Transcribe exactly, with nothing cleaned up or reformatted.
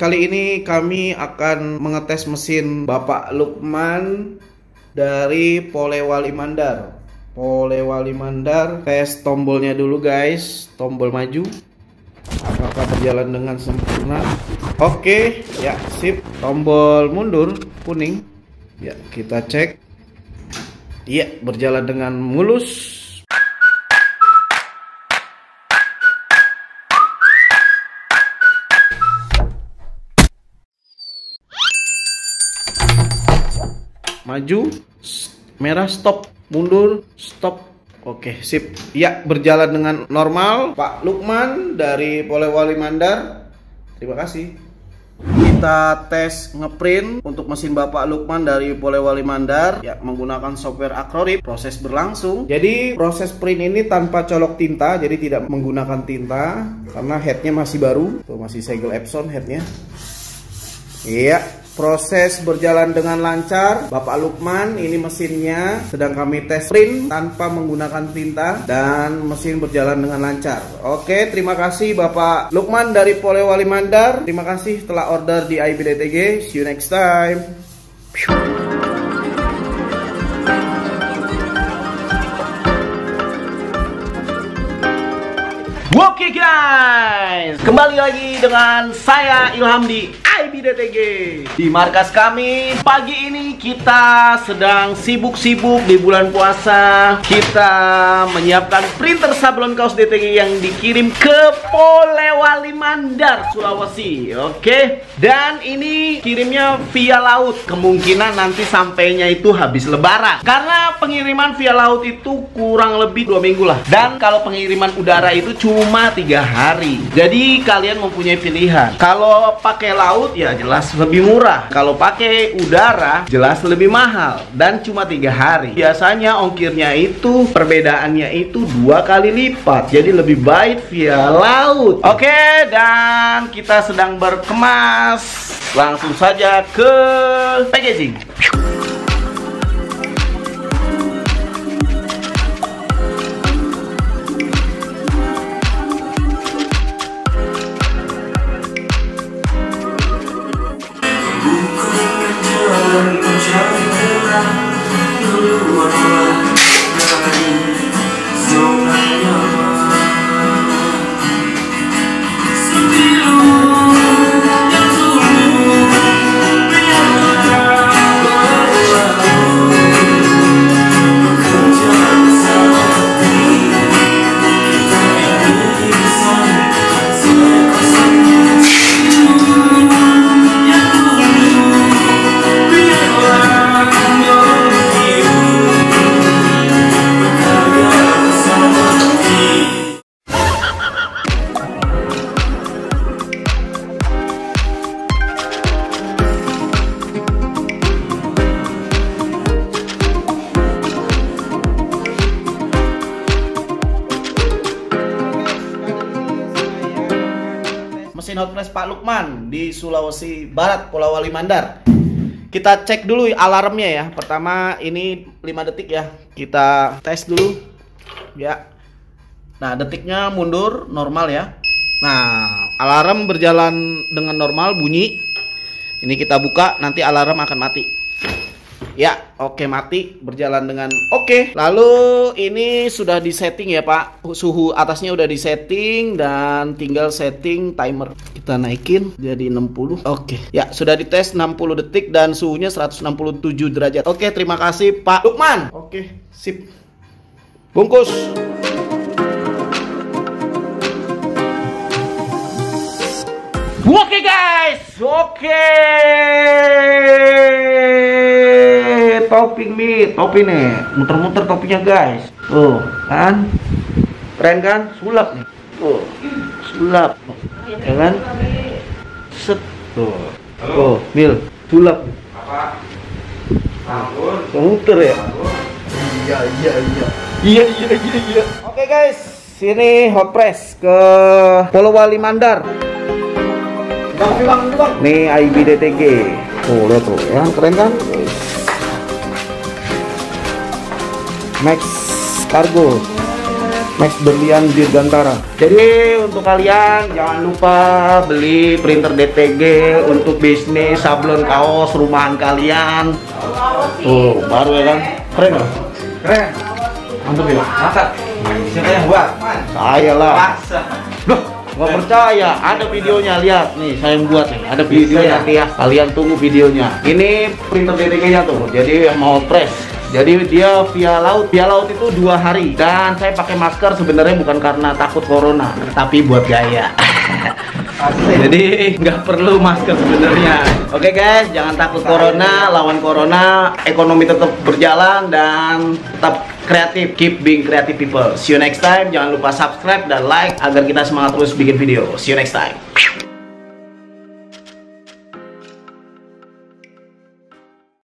Kali ini kami akan mengetes mesin Bapak Lukman dari Polewali Mandar. Polewali Mandar, tes tombolnya dulu guys, tombol maju. Apakah berjalan dengan sempurna? Oke, ya sip. Tombol mundur kuning. Ya, kita cek. Iya, berjalan dengan mulus. Maju, merah, stop, mundur, stop. Oke, sip. Ya, berjalan dengan normal. Pak Lukman dari Polewali Mandar, terima kasih. Kita tes ngeprint untuk mesin Bapak Lukman dari Polewali Mandar, ya, menggunakan software Acrorip. Proses berlangsung. Jadi proses print ini tanpa colok tinta, jadi tidak menggunakan tinta karena headnya masih baru. Tuh, masih segel Epson headnya. Iya. Proses berjalan dengan lancar. Bapak Lukman, ini mesinnya sedang kami tes print tanpa menggunakan tinta dan mesin berjalan dengan lancar. Oke, terima kasih Bapak Lukman dari Polewali Mandar. Terima kasih telah order di I B D T G. See you next time. Oke guys, kembali lagi dengan saya Ilham di I B D T G. Di markas kami, pagi ini kita sedang sibuk-sibuk di bulan puasa. Kita menyiapkan printer sablon kaos D T G yang dikirim ke Polewali Mandar, Sulawesi. Oke, dan ini kirimnya via laut. Kemungkinan nanti sampainya itu habis lebaran, karena pengiriman via laut itu kurang lebih dua minggu lah. Dan kalau pengiriman udara itu cuma cuma tiga hari. Jadi kalian mempunyai pilihan. Kalau pakai laut ya jelas lebih murah. Kalau pakai udara jelas lebih mahal. Dan cuma tiga hari. Biasanya ongkirnya itu perbedaannya itu dua kali lipat. Jadi lebih baik via laut. Oke, dan kita sedang berkemas. Langsung saja ke packaging. Hotpress Pak Lukman di Sulawesi Barat, Polewali Mandar. Kita cek dulu alarmnya ya. Pertama ini lima detik ya. Kita tes dulu. Ya. Nah, detiknya mundur normal ya. Nah, alarm berjalan dengan normal bunyi. Ini kita buka, nanti alarm akan mati. Ya, oke, mati, berjalan dengan oke. Lalu ini sudah disetting ya Pak, suhu atasnya udah disetting dan tinggal setting timer. Kita naikin jadi enam puluh. Oke, ya sudah dites enam puluh detik dan suhunya seratus enam puluh tujuh derajat. Oke, terima kasih Pak Lukman. Oke, sip. Bungkus. Oke guys, oke. Topping nih, topi nih, muter-muter topinya guys. Tuh, kan? Keren kan? Sulap nih. Tuh, sulap. Ya kan? Set. Tuh. Tuh, Mil, sulap. Apa? Anggur. Muter ya? Iya, iya, iya. Iya, iya, iya, iya. Oke guys, sini hot press ke Polewali Mandar. Nih I B D T G. Tuh, lihat tuh. Ya, keren kan? Max Cargo Max Berlian Dirgantara. Jadi untuk kalian jangan lupa beli printer D T G untuk bisnis sablon kaos rumahan kalian. Tuh, baru ya kan? Keren loh. Keren. Mantap ya. Mantap. Siapa yang buat? Saya lah. Loh, nggak percaya? Ada videonya, lihat nih, saya yang buat nih. Ada videonya nanti ya. Kalian tunggu videonya. Ini printer D T G-nya tuh. Jadi yang mau press. Jadi dia via laut, via laut itu dua hari. Dan saya pakai masker sebenarnya bukan karena takut corona, tapi buat gaya. Jadi nggak perlu masker sebenarnya. Oke guys, jangan takut corona, lawan corona, ekonomi tetap berjalan dan tetap kreatif. Keep being creative people. See you next time. Jangan lupa subscribe dan like agar kita semangat terus bikin video. See you next time.